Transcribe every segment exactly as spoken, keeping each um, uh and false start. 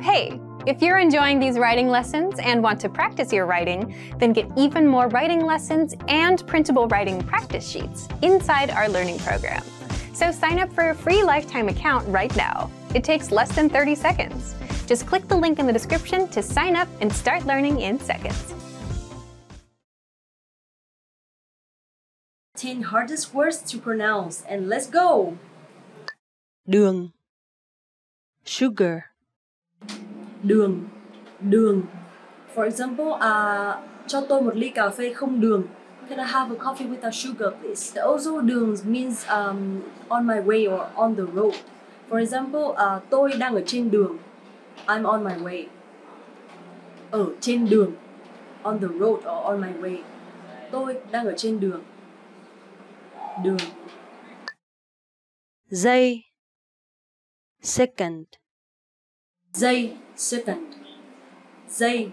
Hey, if you're enjoying these writing lessons and want to practice your writing, then get even more writing lessons and printable writing practice sheets inside our learning program. So sign up for a free lifetime account right now. It takes less than thirty seconds. Just click the link in the description to sign up and start learning in seconds. ten hardest words to pronounce and let's go. Đường, sugar. Đường, đường. For example, uh, cho tôi một ly cà phê không đường. Can I have a coffee without sugar, please? Also, đường means um, on my way or on the road. For example, uh, tôi đang ở trên đường. I'm on my way. Ở trên đường. On the road or on my way. Tôi đang ở trên đường. Đường. Dây, second. Dây, second. Dây.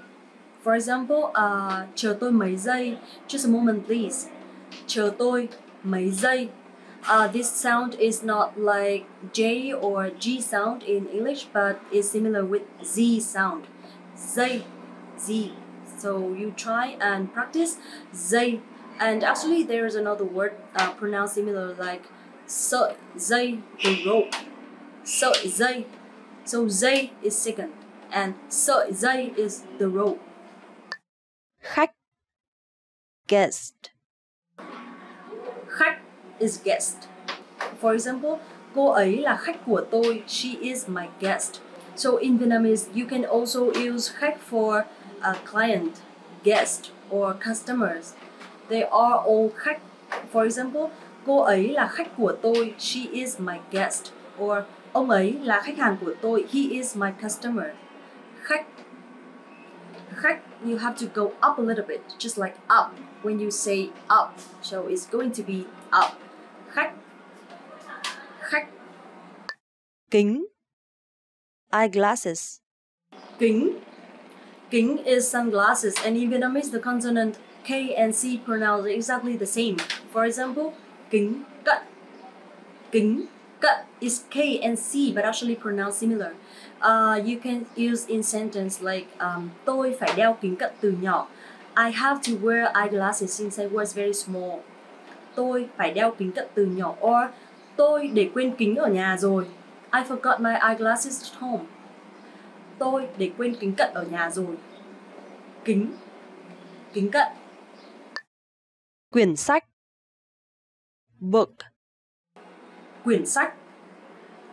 For example, uh, chờ tôi mấy giây. Just a moment, please. Chờ tôi mấy giây. Uh, this sound is not like J or G sound in English, but is similar with Z sound. Dây, Z. So you try and practice dây. And actually, there is another word uh, pronounced similar, like sợi dây, the rope. Sợi dây. So dây is second, and sợi dây is the rope. Khách, guest. Khách is guest. For example, cô ấy là khách của tôi. She is my guest. So in Vietnamese, you can also use khách for a client, guest, or customers. They are all khách. For example, cô ấy là khách của tôi. She is my guest. Or ông ấy là khách hàng của tôi. He is my customer. Khách. Khách, you have to go up a little bit. Just like up when you say up. So it's going to be up. Khách. Khách. Kính. Eyeglasses. Kính. Kính is sunglasses. And in Vietnamese, the consonant K and C pronounced exactly the same. For example, kính cận. Kính cận is K and C, but actually pronounced similar. Uh, you can use in sentence like um, tôi phải đeo kính cận từ nhỏ. I have to wear eyeglasses since I was very small. Tôi phải đeo kính cận từ nhỏ. Or tôi để quên kính ở nhà rồi. I forgot my eyeglasses at home. Tôi để quên kính cận ở nhà rồi. Kính. Kính cận. Quyển sách. Book. Quyển sách.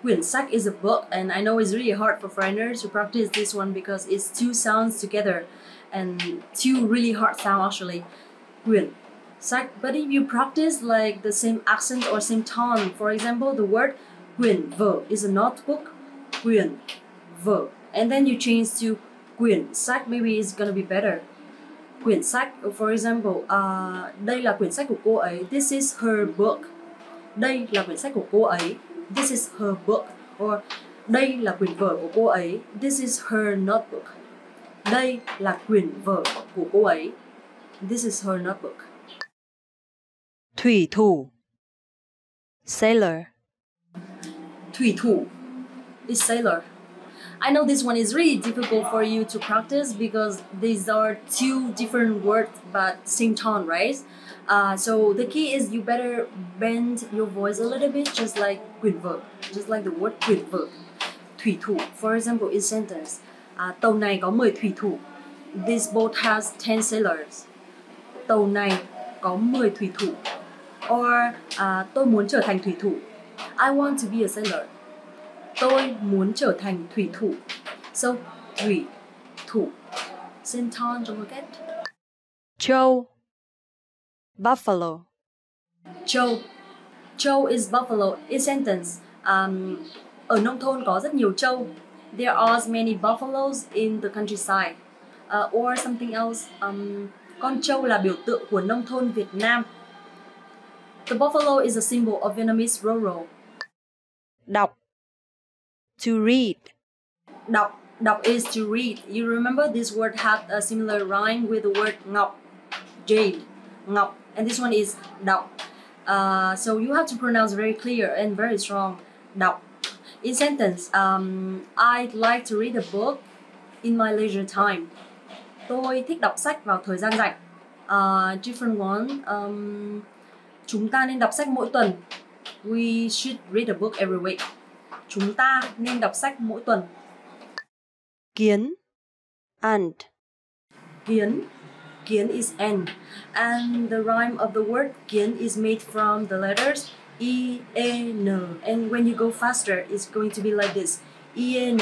Quyển sách is a book, and I know it's really hard for foreigners to practice this one because it's two sounds together and two really hard sounds actually. Quyển sách. But if you practice like the same accent or same tone, for example, the word quyển vở is a notebook. Quyển vở. And then you change to quyển sách, maybe it's gonna be better. Quyển sách. For example, uh, đây là quyển sách của cô ấy. This is her book. Đây là quyển sách của cô ấy. This is her book. Or đây là quyển vở của cô ấy. This is her notebook. Đây là quyển vở của cô ấy. This is her notebook. Thủy thủ. Sailor. Thủy thủ is sailor. I know this one is really difficult for you to practice because these are two different words but same tone, right? Uh, so the key is you better bend your voice a little bit, just like quyển vở, just like the word quyển vở. Thủy thủ, for example, in sentence, uh, tàu này có mười thủy thủ. This boat has ten sailors. Tàu này có mười thủy thủ. Or uh, tôi muốn trở thành thủy thủ. I want to be a sailor. Tôi muốn trở thành thủy thủ. So, thủy thủ. Same tone, don't forget. Trâu. Buffalo. Trâu. Trâu is buffalo. In sentence, um, ở nông thôn có rất nhiều trâu. There are many buffaloes in the countryside. Uh, or something else. Um, con trâu là biểu tượng của nông thôn Việt Nam. The buffalo is a symbol of Vietnamese rural. Đọc. To read. Đọc. Đọc is to read. You remember this word had a similar rhyme with the word ngọc. Jade. Ngọc. And this one is đọc. Uh, so you have to pronounce very clear and very strong. Đọc. In sentence, um, I'd like to read a book in my leisure time. Tôi thích đọc sách vào thời gian rảnh. Uh, different one. Um, chúng ta nên đọc sách mỗi tuần. We should read a book every week. Chúng ta nên đọc sách mỗi tuần. Kiến. And. Kiến. Kiến is an. And the rhyme of the word kiến is made from the letters E N. And when you go faster, it's going to be like this. E N,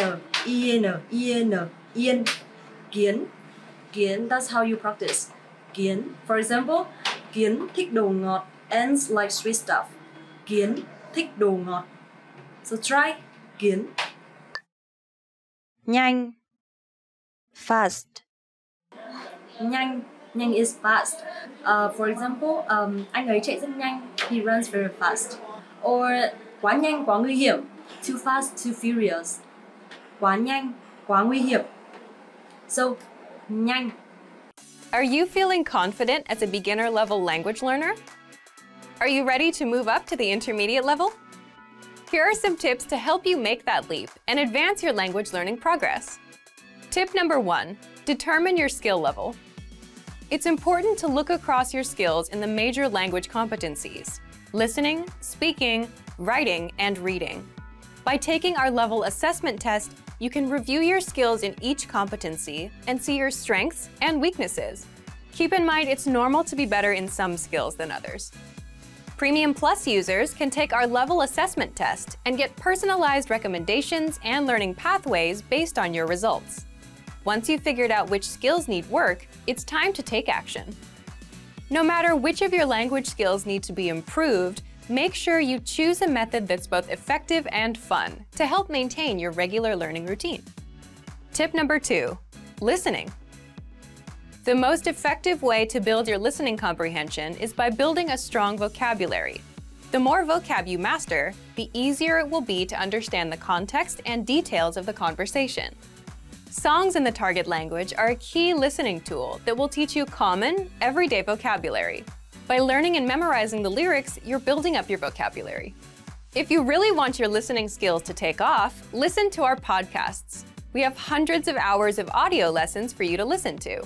E N, E N, E N. Kiến. Kiến, that's how you practice. Kiến. For example, Kiến thích đồ ngọt. Ants like sweet stuff. Kiến thích đồ ngọt. So try. Kiến. Nhanh. Fast. Nhanh. Nhanh is fast. Uh, for example, um, anh ấy chạy rất nhanh. He runs very fast. Or quá nhanh, quá nguy hiểm. Too fast, too furious. Quá nhanh, quá nguy hiểm. So, nhanh. Are you feeling confident as a beginner-level language learner? Are you ready to move up to the intermediate level? Here are some tips to help you make that leap and advance your language learning progress. Tip number one, determine your skill level. It's important to look across your skills in the major language competencies, listening, speaking, writing, and reading. By taking our level assessment test, you can review your skills in each competency and see your strengths and weaknesses. Keep in mind it's normal to be better in some skills than others. Premium Plus users can take our level assessment test and get personalized recommendations and learning pathways based on your results. Once you've figured out which skills need work, it's time to take action. No matter which of your language skills need to be improved, make sure you choose a method that's both effective and fun to help maintain your regular learning routine. Tip number two, listening. The most effective way to build your listening comprehension is by building a strong vocabulary. The more vocab you master, the easier it will be to understand the context and details of the conversation. Songs in the target language are a key listening tool that will teach you common, everyday vocabulary. By learning and memorizing the lyrics, you're building up your vocabulary. If you really want your listening skills to take off, listen to our podcasts. We have hundreds of hours of audio lessons for you to listen to.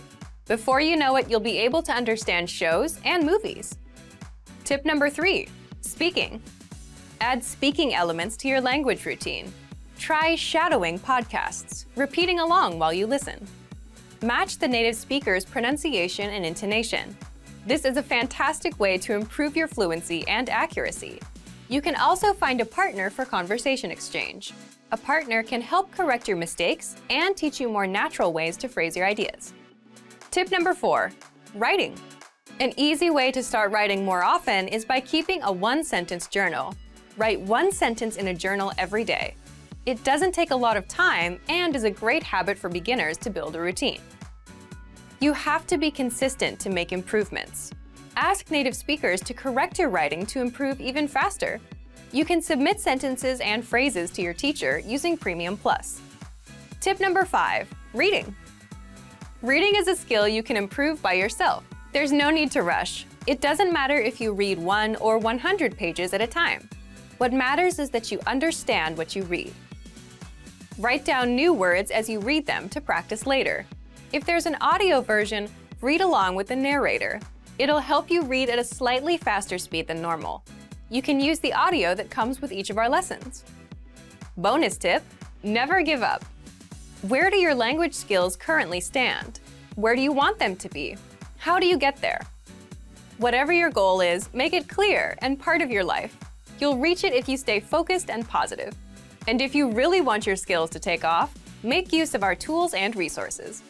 Before you know it, you'll be able to understand shows and movies. Tip number three, speaking. Add speaking elements to your language routine. Try shadowing podcasts, repeating along while you listen. Match the native speaker's pronunciation and intonation. This is a fantastic way to improve your fluency and accuracy. You can also find a partner for conversation exchange. A partner can help correct your mistakes and teach you more natural ways to phrase your ideas. Tip number four, writing. An easy way to start writing more often is by keeping a one-sentence journal. Write one sentence in a journal every day. It doesn't take a lot of time and is a great habit for beginners to build a routine. You have to be consistent to make improvements. Ask native speakers to correct your writing to improve even faster. You can submit sentences and phrases to your teacher using Premium Plus. Tip number five, reading. Reading is a skill you can improve by yourself. There's no need to rush. It doesn't matter if you read one or one hundred pages at a time. What matters is that you understand what you read. Write down new words as you read them to practice later. If there's an audio version, read along with the narrator. It'll help you read at a slightly faster speed than normal. You can use the audio that comes with each of our lessons. Bonus tip, never give up. Where do your language skills currently stand? Where do you want them to be? How do you get there? Whatever your goal is, make it clear and part of your life. You'll reach it if you stay focused and positive. And if you really want your skills to take off, make use of our tools and resources.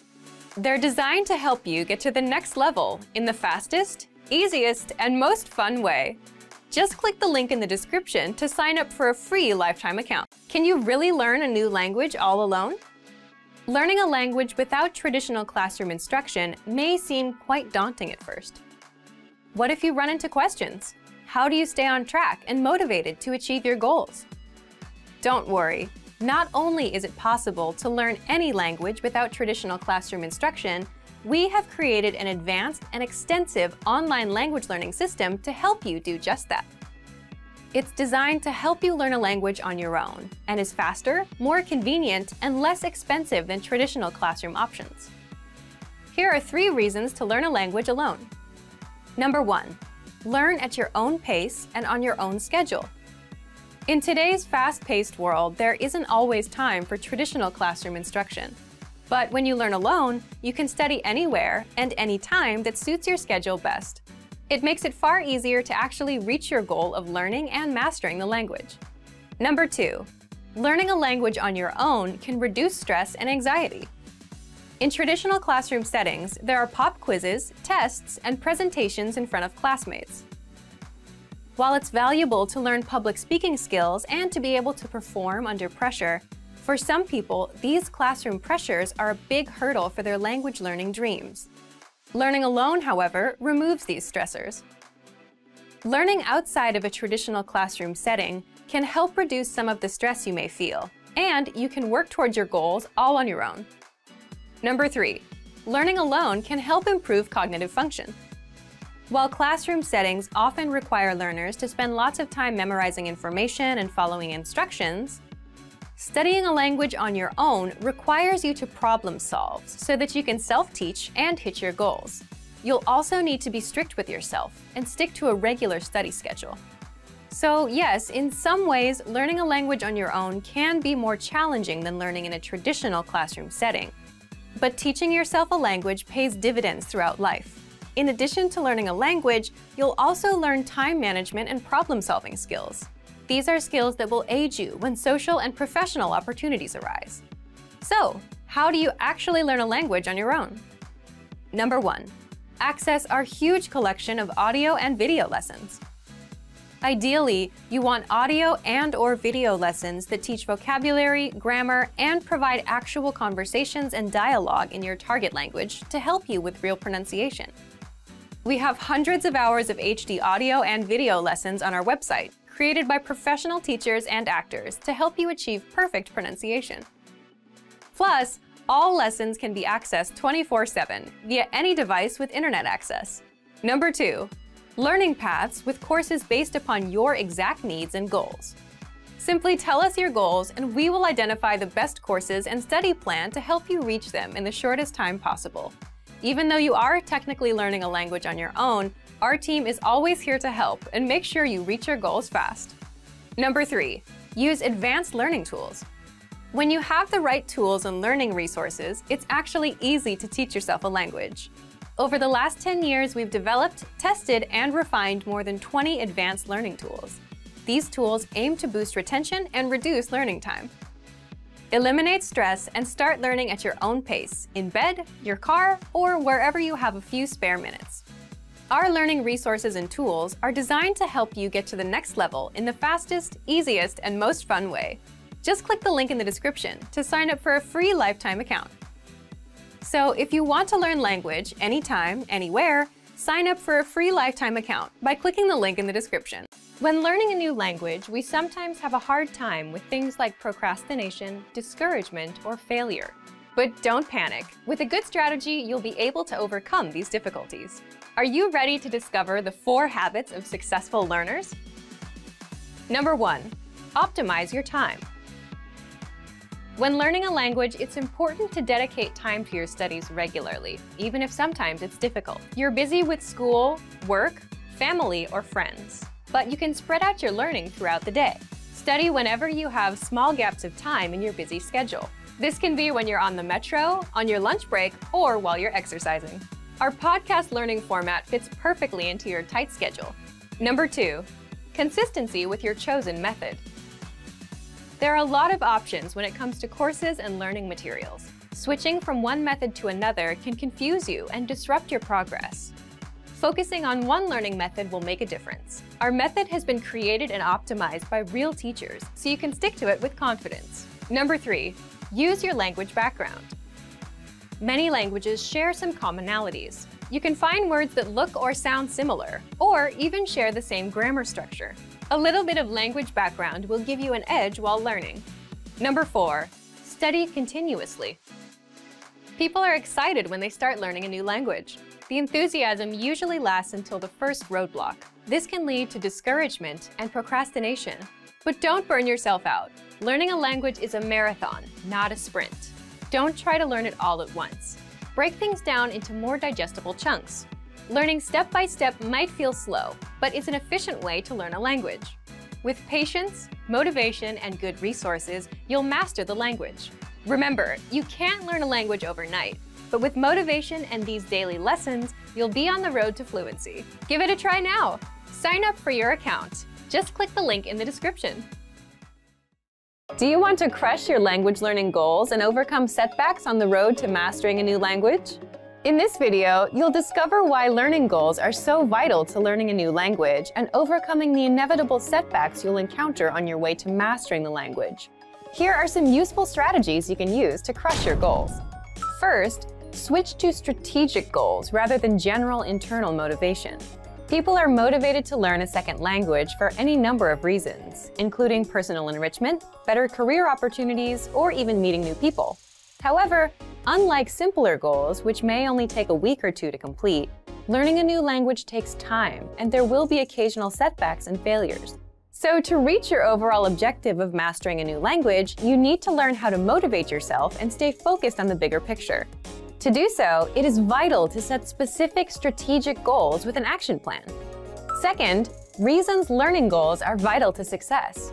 They're designed to help you get to the next level in the fastest, easiest, and most fun way. Just click the link in the description to sign up for a free lifetime account. Can you really learn a new language all alone? Learning a language without traditional classroom instruction may seem quite daunting at first. What if you run into questions? How do you stay on track and motivated to achieve your goals? Don't worry. Not only is it possible to learn any language without traditional classroom instruction, we have created an advanced and extensive online language learning system to help you do just that. It's designed to help you learn a language on your own and is faster, more convenient, and less expensive than traditional classroom options. Here are three reasons to learn a language alone. Number one, learn at your own pace and on your own schedule. In today's fast-paced world, there isn't always time for traditional classroom instruction. But when you learn alone, you can study anywhere and any time that suits your schedule best. It makes it far easier to actually reach your goal of learning and mastering the language. Number two, learning a language on your own can reduce stress and anxiety. In traditional classroom settings, there are pop quizzes, tests, and presentations in front of classmates. While it's valuable to learn public speaking skills and to be able to perform under pressure, for some people, these classroom pressures are a big hurdle for their language learning dreams. Learning alone, however, removes these stressors. Learning outside of a traditional classroom setting can help reduce some of the stress you may feel, and you can work towards your goals all on your own. Number three, learning alone can help improve cognitive function. While classroom settings often require learners to spend lots of time memorizing information and following instructions, studying a language on your own requires you to problem solve so that you can self-teach and hit your goals. You'll also need to be strict with yourself and stick to a regular study schedule. So yes, in some ways, learning a language on your own can be more challenging than learning in a traditional classroom setting. But teaching yourself a language pays dividends throughout life. In addition to learning a language, you'll also learn time management and problem-solving skills. These are skills that will aid you when social and professional opportunities arise. So, how do you actually learn a language on your own? Number one, access our huge collection of audio and video lessons. Ideally, you want audio and/or video lessons that teach vocabulary, grammar, and provide actual conversations and dialogue in your target language to help you with real pronunciation. We have hundreds of hours of H D audio and video lessons on our website, created by professional teachers and actors to help you achieve perfect pronunciation. Plus, all lessons can be accessed twenty-four seven via any device with internet access. Number two, learning paths with courses based upon your exact needs and goals. Simply tell us your goals and we will identify the best courses and study plan to help you reach them in the shortest time possible. Even though you are technically learning a language on your own, our team is always here to help and make sure you reach your goals fast. Number three, use advanced learning tools. When you have the right tools and learning resources, it's actually easy to teach yourself a language. Over the last ten years, we've developed, tested, and refined more than twenty advanced learning tools. These tools aim to boost retention and reduce learning time. Eliminate stress and start learning at your own pace, in bed, your car, or wherever you have a few spare minutes. Our learning resources and tools are designed to help you get to the next level in the fastest, easiest, and most fun way. Just click the link in the description to sign up for a free lifetime account. So if you want to learn language anytime, anywhere, sign up for a free lifetime account by clicking the link in the description. When learning a new language, we sometimes have a hard time with things like procrastination, discouragement, or failure. But don't panic. With a good strategy, you'll be able to overcome these difficulties. Are you ready to discover the four habits of successful learners? Number one, optimize your time. When learning a language, it's important to dedicate time to your studies regularly, even if sometimes it's difficult. You're busy with school, work, family, or friends. But you can spread out your learning throughout the day. Study whenever you have small gaps of time in your busy schedule. This can be when you're on the metro, on your lunch break, or while you're exercising. Our podcast learning format fits perfectly into your tight schedule. Number two, consistency with your chosen method. There are a lot of options when it comes to courses and learning materials. Switching from one method to another can confuse you and disrupt your progress. Focusing on one learning method will make a difference. Our method has been created and optimized by real teachers, so you can stick to it with confidence. Number three, use your language background. Many languages share some commonalities. You can find words that look or sound similar, or even share the same grammar structure. A little bit of language background will give you an edge while learning. Number four, study continuously. People are excited when they start learning a new language. the enthusiasm usually lasts until the first roadblock. This can lead to discouragement and procrastination. But don't burn yourself out. Learning a language is a marathon, not a sprint. Don't try to learn it all at once. Break things down into more digestible chunks. Learning step by step might feel slow, but it's an efficient way to learn a language. With patience, motivation, and good resources, you'll master the language. Remember, you can't learn a language overnight, but with motivation and these daily lessons, you'll be on the road to fluency. Give it a try now. Sign up for your account. Just click the link in the description. Do you want to crush your language learning goals and overcome setbacks on the road to mastering a new language? In this video, you'll discover why learning goals are so vital to learning a new language and overcoming the inevitable setbacks you'll encounter on your way to mastering the language. Here are some useful strategies you can use to crush your goals. First, switch to strategic goals rather than general internal motivation. People are motivated to learn a second language for any number of reasons, including personal enrichment, better career opportunities, or even meeting new people. However, unlike simpler goals, which may only take a week or two to complete, learning a new language takes time, and there will be occasional setbacks and failures. So to reach your overall objective of mastering a new language, you need to learn how to motivate yourself and stay focused on the bigger picture. To do so, it is vital to set specific strategic goals with an action plan. Second, reasons learning goals are vital to success.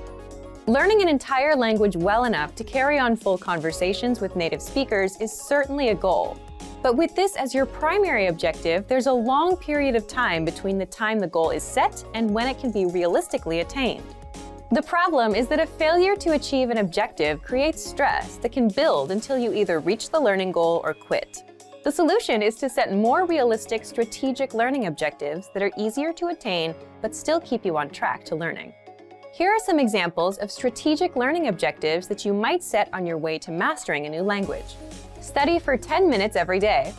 Learning an entire language well enough to carry on full conversations with native speakers is certainly a goal. But with this as your primary objective, there's a long period of time between the time the goal is set and when it can be realistically attained. The problem is that a failure to achieve an objective creates stress that can build until you either reach the learning goal or quit. The solution is to set more realistic strategic learning objectives that are easier to attain but still keep you on track to learning. Here are some examples of strategic learning objectives that you might set on your way to mastering a new language. Study for ten minutes every day.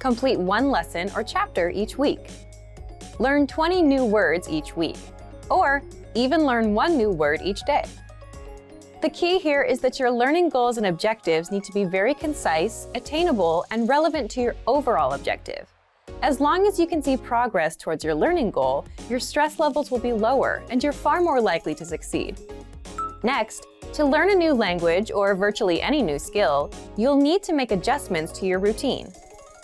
Complete one lesson or chapter each week. Learn twenty new words each week, or even learn one new word each day. The key here is that your learning goals and objectives need to be very concise, attainable, and relevant to your overall objective. As long as you can see progress towards your learning goal, your stress levels will be lower and you're far more likely to succeed. Next, to learn a new language or virtually any new skill, you'll need to make adjustments to your routine.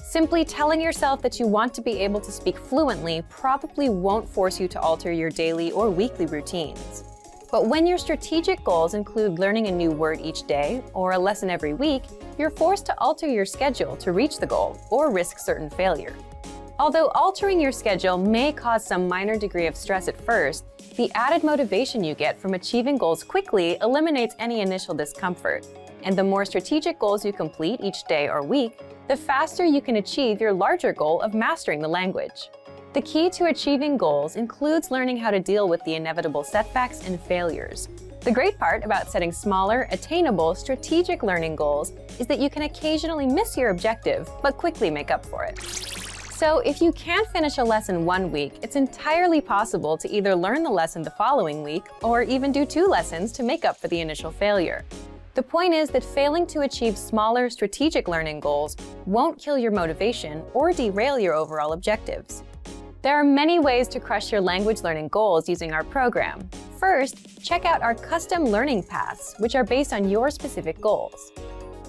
Simply telling yourself that you want to be able to speak fluently probably won't force you to alter your daily or weekly routines. But when your strategic goals include learning a new word each day or a lesson every week, you're forced to alter your schedule to reach the goal or risk certain failure. Although altering your schedule may cause some minor degree of stress at first, the added motivation you get from achieving goals quickly eliminates any initial discomfort. And the more strategic goals you complete each day or week, the faster you can achieve your larger goal of mastering the language. The key to achieving goals includes learning how to deal with the inevitable setbacks and failures. The great part about setting smaller, attainable, strategic learning goals is that you can occasionally miss your objective, but quickly make up for it. So if you can't finish a lesson one week, it's entirely possible to either learn the lesson the following week or even do two lessons to make up for the initial failure. The point is that failing to achieve smaller, strategic learning goals won't kill your motivation or derail your overall objectives. There are many ways to crush your language learning goals using our program. First, check out our custom learning paths, which are based on your specific goals.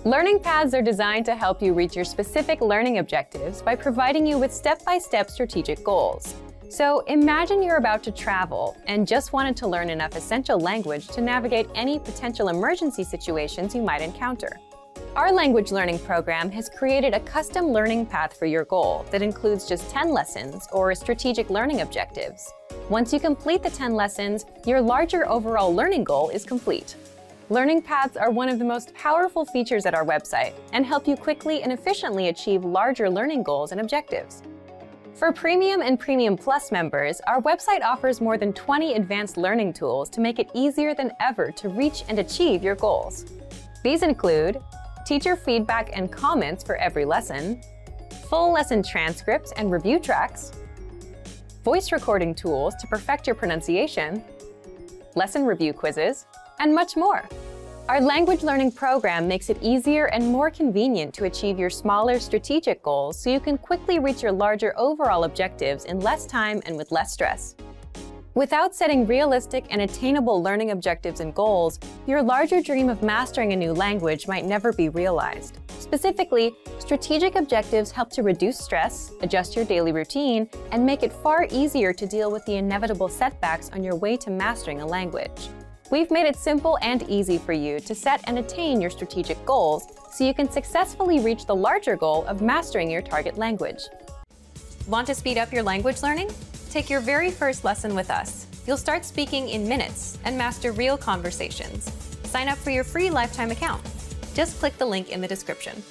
Learning paths are designed to help you reach your specific learning objectives by providing you with step-by-step strategic goals. So imagine you're about to travel and just wanted to learn enough essential language to navigate any potential emergency situations you might encounter. Our language learning program has created a custom learning path for your goal that includes just ten lessons or strategic learning objectives. Once you complete the ten lessons, your larger overall learning goal is complete. Learning paths are one of the most powerful features at our website and help you quickly and efficiently achieve larger learning goals and objectives. For Premium and Premium Plus members, our website offers more than twenty advanced learning tools to make it easier than ever to reach and achieve your goals. These include teacher feedback and comments for every lesson, full lesson transcripts and review tracks, voice recording tools to perfect your pronunciation, lesson review quizzes, and much more. Our language learning program makes it easier and more convenient to achieve your smaller strategic goals so you can quickly reach your larger overall objectives in less time and with less stress. Without setting realistic and attainable learning objectives and goals, your larger dream of mastering a new language might never be realized. Specifically, strategic objectives help to reduce stress, adjust your daily routine, and make it far easier to deal with the inevitable setbacks on your way to mastering a language. We've made it simple and easy for you to set and attain your strategic goals so you can successfully reach the larger goal of mastering your target language. Want to speed up your language learning? Take your very first lesson with us. You'll start speaking in minutes and master real conversations. Sign up for your free lifetime account. Just click the link in the description.